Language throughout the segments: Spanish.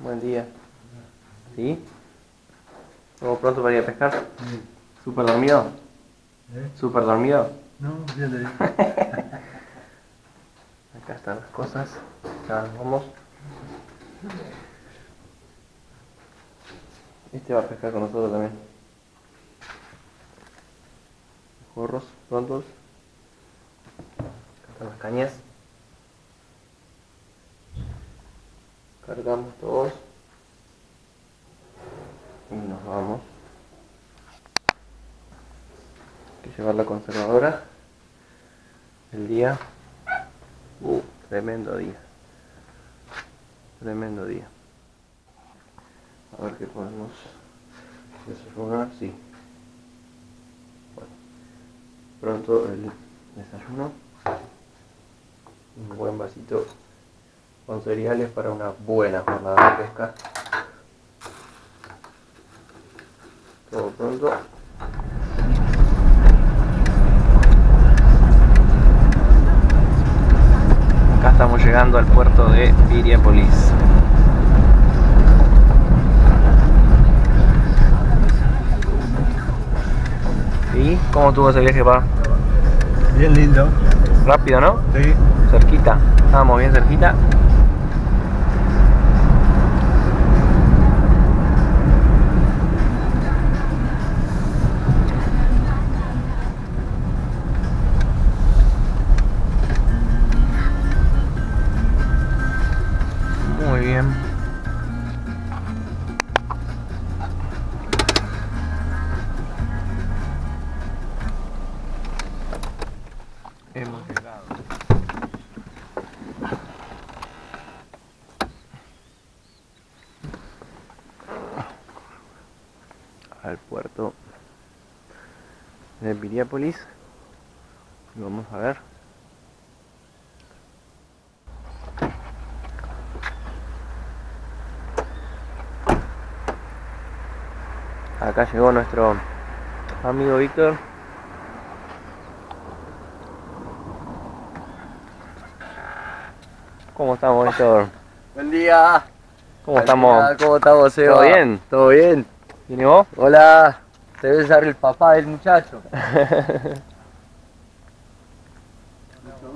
Buen día. ¿Sí? ¿Vamos pronto para ir a pescar? Sí. ¿Súper dormido? ¿Súper dormido? No, ya te digo. Acá están las cosas. Acá nos vamos. Este va a pescar con nosotros también. Los gorros prontos. Acá están las cañas. Cargamos todos. Y nos vamos. Hay que llevar la conservadora. El día. Tremendo día. Tremendo día. A ver qué podemos desayunar. Sí. Bueno. Pronto el desayuno. Un buen vasito con cereales para una buena jornada de pesca. Todo pronto. Acá estamos llegando al puerto de Piriápolis. ¿Y cómo estuvo ese viaje, pa? Bien lindo. Rápido, ¿no? Sí. Cerquita. Estábamos bien cerquita. Al puerto de Piriápolis y vamos a ver. Acá llegó nuestro amigo Víctor. ¿Cómo estamos, Néstor? Buen día. ¿Cómo estamos? ¿Cómo estamos, Eva? ¿Todo bien? ¿Todo bien? ¿Viene vos? Hola, te debe ser el papá del muchacho. Mucho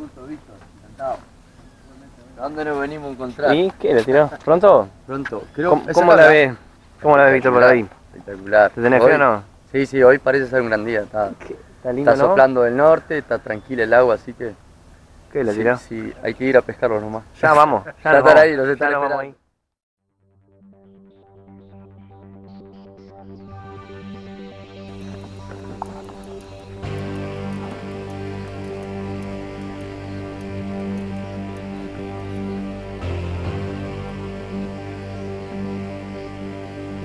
gusto, Víctor, encantado. ¿Dónde nos venimos a encontrar? ¿Y qué? ¿Le tiró? ¿Pronto? Pronto. Creo, ¿Cómo la ves, Víctor, por ahí? Espectacular. ¿Te tenés fe o no? Sí, sí, hoy parece ser un gran día. Está lindo, está soplando, ¿no? Del norte, está tranquila el agua, así que... ¿Qué? ¿La tiró? Sí, sí, hay que ir a pescarlos nomás. Ya vamos, ya estar ahí, los están esperando. Ahí.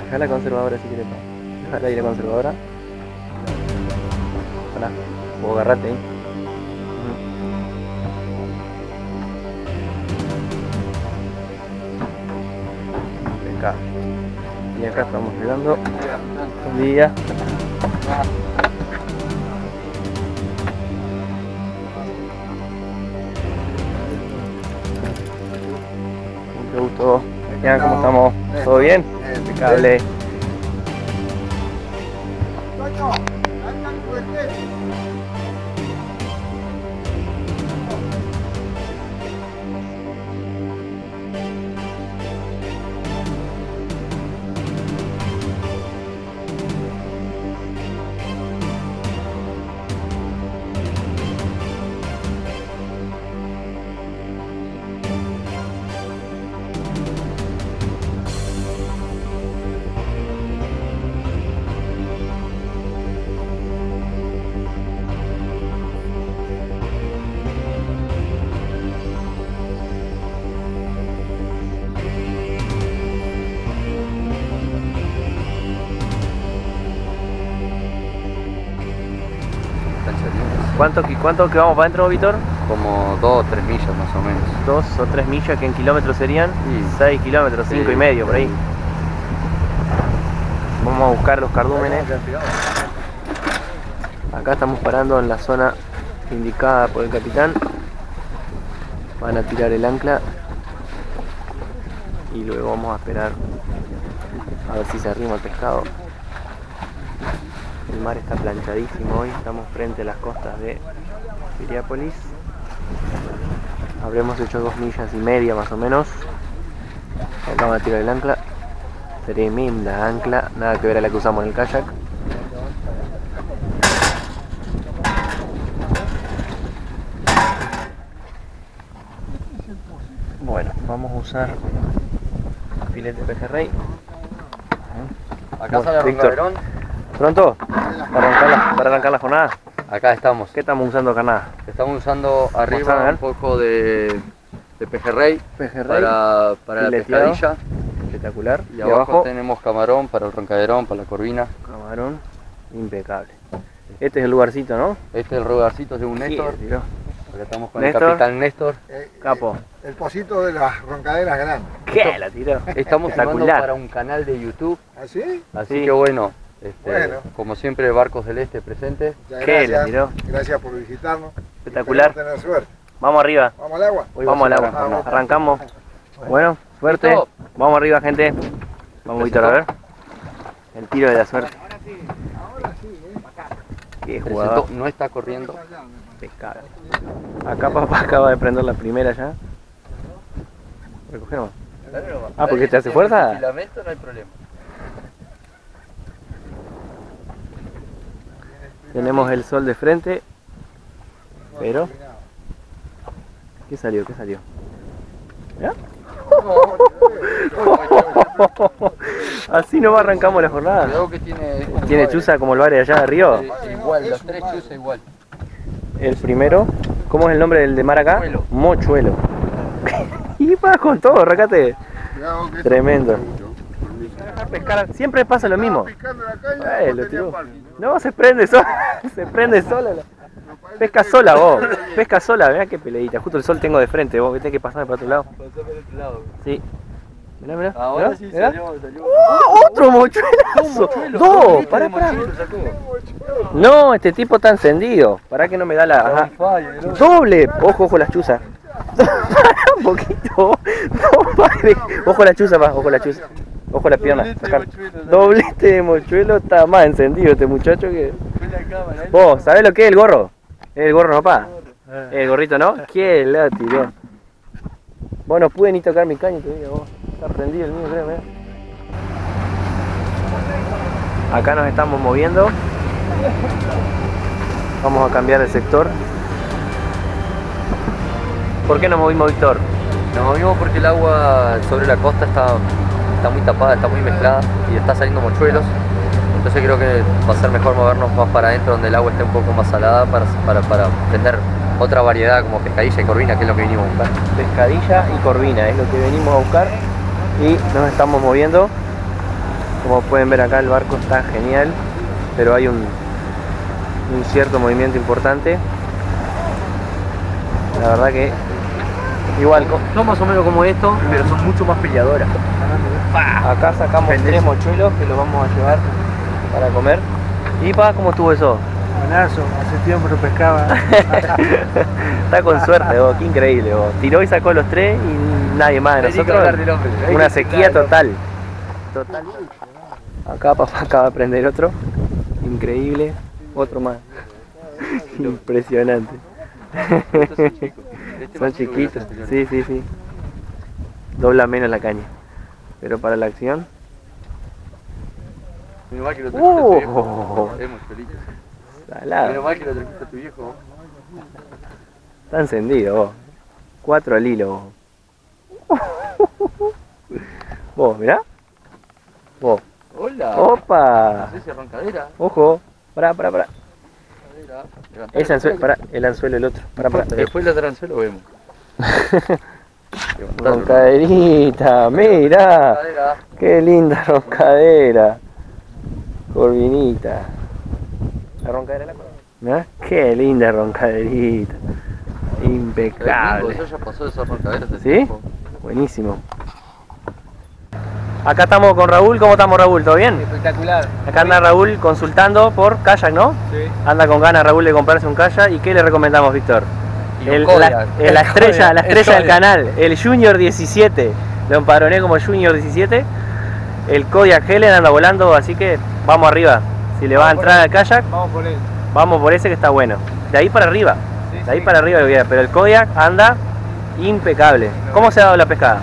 Deja la conservadora si quieres. Deja la conservadora. Hola. O agarrate ahí. Acá. Y acá estamos llegando. Un día. Mucho gusto. ¿Cómo estamos? ¿Todo bien? Impecable. ¿Cuánto que vamos para adentro, Víctor? Como 2 o 3 millas más o menos. 2 o 3 millas, que en kilómetros serían 6 kilómetros, 5 y medio por ahí. Vamos a buscar los cardúmenes. Acá estamos parando en la zona indicada por el capitán. Van a tirar el ancla. y luego vamos a esperar a ver si se arrima el pescado. El mar está planchadísimo hoy, estamos frente a las costas de Piriápolis. Habremos hecho 2,5 millas más o menos. Acá a tirar el ancla. Tremenda ancla, nada que ver a la que usamos en el kayak. Bueno, vamos a usar filete pejerrey. Acá sale Víctor. ¿Pronto? Para arrancar la jornada. Acá estamos. ¿Qué estamos usando acá? Nada. Estamos usando arriba un poco de pejerrey para la pescadilla. Espectacular. Y abajo tenemos camarón para el roncadrón, para la corvina. Camarón, impecable. Este es el lugarcito, ¿no? Este es el lugarcito de un Néstor. Acá estamos con Néstor, el capitán Néstor. Capo. El pocito de las roncaderas grandes. ¿Qué? La tiró. Estamos sacando para un canal de YouTube. ¿Ah, sí? Así que bueno. Bueno. Como siempre, Barcos del Este presente. Gracias por visitarnos. Espectacular. Tener suerte. Vamos arriba. Vamos al agua. Hoy vamos al agua. Vamos. Arrancamos. Bueno, suerte. ¿Listo? Vamos arriba, gente. Vamos, Víctor, a ver. El tiro de la suerte. Qué jugador. No está corriendo. Pescado. Acá papá acaba de prender la primera ya. Recogemos. Ah, porque te hace fuerza. Si lamento, no hay problema. Tenemos el sol de frente, pero... ¿Qué salió? ¿Qué salió? ¿Ya? Así nomás arrancamos la jornada. ¿Tiene chuza como el bar de allá de Río? Igual, los tres chuzas igual. El primero, ¿cómo es el nombre del de mar acá? Mochuelo. Y vas con todo, racate. Tremendo. Pescar, siempre pasa lo mismo. No, se prende sola. Se prende sola. Pesca sola vos. Pesca sola, mirá qué peleita. Justo el sol tengo de frente, vos que tenés que pasar para otro lado. Sí. Mirá, mirá. Ahora sí salió. ¡Oh! ¡Otro mochuelazo! ¡Dos! Pará. No, este tipo está encendido. Pará que no me da la. Ajá. ¡Doble! Ojo las chuzas. Un poquito. No, padre. Ojo la chuza, va, ojo la chuza. Ojo a la pierna, sacar. Doblete de mochuelo, está más encendido este muchacho que... Vos, ¿sabés lo que es el gorro? El gorro, ¿no, papá? El gorrito, ¿no? ¡Qué la tiró! Vos no pude ni tocar mi caño, te digo, vos. Está prendido el mío, créeme. Acá nos estamos moviendo. Vamos a cambiar de sector. ¿Por qué nos movimos, Víctor? Nos movimos porque el agua sobre la costa está muy tapada, está muy mezclada y está saliendo mochuelos, entonces creo que va a ser mejor movernos más para adentro donde el agua esté un poco más salada para tener otra variedad como pescadilla y corvina, que es lo que venimos a buscar. Pescadilla y corvina es lo que venimos a buscar y nos estamos moviendo. Como pueden ver acá el barco está genial, pero hay un cierto movimiento importante. La verdad que igual, son más o menos como esto, pero son mucho más peleadoras. Acá sacamos 3 mochuelos que los vamos a llevar para comer. ¿Y pa, cómo estuvo eso? Buenazo, hace tiempo no pescaba. Está con suerte, vos, qué increíble. Vos. Tiró y sacó los 3 y nadie más de nosotros. Una sequía total. Acá papá acaba de prender otro. Increíble. Otro más. Impresionante. Son chiquitos, sí. Dobla menos la caña. Pero para la acción. Menos mal que lo trajiste tu viejo. Menos mal que lo trajiste tu viejo. Está encendido vos. 4 al hilo vos. Vos, mirá. Vos. Hola. Opa. No sé si arrancadera. Ojo. Pará. Es anzuelo, pará, el anzuelo el otro. Pará. Después el otro anzuelo vemos. Roncaderita, mira, qué linda roncadera, corvinita. La roncadera la corvinita. Mirá, qué linda roncaderita, impecable. Eso ya pasó de esas roncaderas. ¿Sí? Buenísimo. Acá estamos con Raúl. ¿Cómo estamos, Raúl? ¿Todo bien? Espectacular. Acá anda Raúl consultando por kayak, ¿no? Sí. Anda con ganas Raúl de comprarse un kayak. ¿Y qué le recomendamos, Víctor? La estrella del canal, el Junior 17. lo empadroné como Junior 17. El Kodiak Helen anda volando, así que vamos arriba. Si le va a entrar al kayak, vamos por él. Vamos por ese que está bueno. De ahí para arriba, sí, de ahí para arriba, pero el Kodiak anda impecable. ¿Cómo se ha dado la pescada?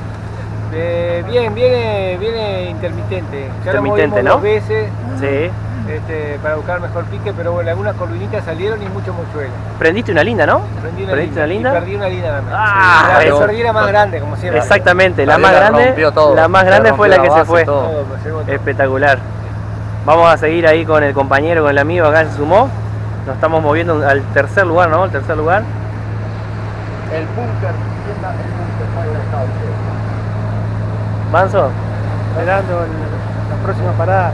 Bien, viene intermitente. Ya lo movimos, ¿no? Dos veces, sí. Para buscar mejor pique, pero bueno, algunas corvinitas salieron y mucho mochuelo. Prendiste una linda, ¿no? Prendí una linda. Y perdí una linda también. Ah, sí, eso era más grande, como siempre. Exactamente, la más grande fue la que se fue. Todo, espectacular. Vamos a seguir ahí con el compañero, con el amigo, acá se sumó. Nos estamos moviendo al tercer lugar, ¿no? El tercer lugar. El búnker. Manso. Esperando la próxima parada.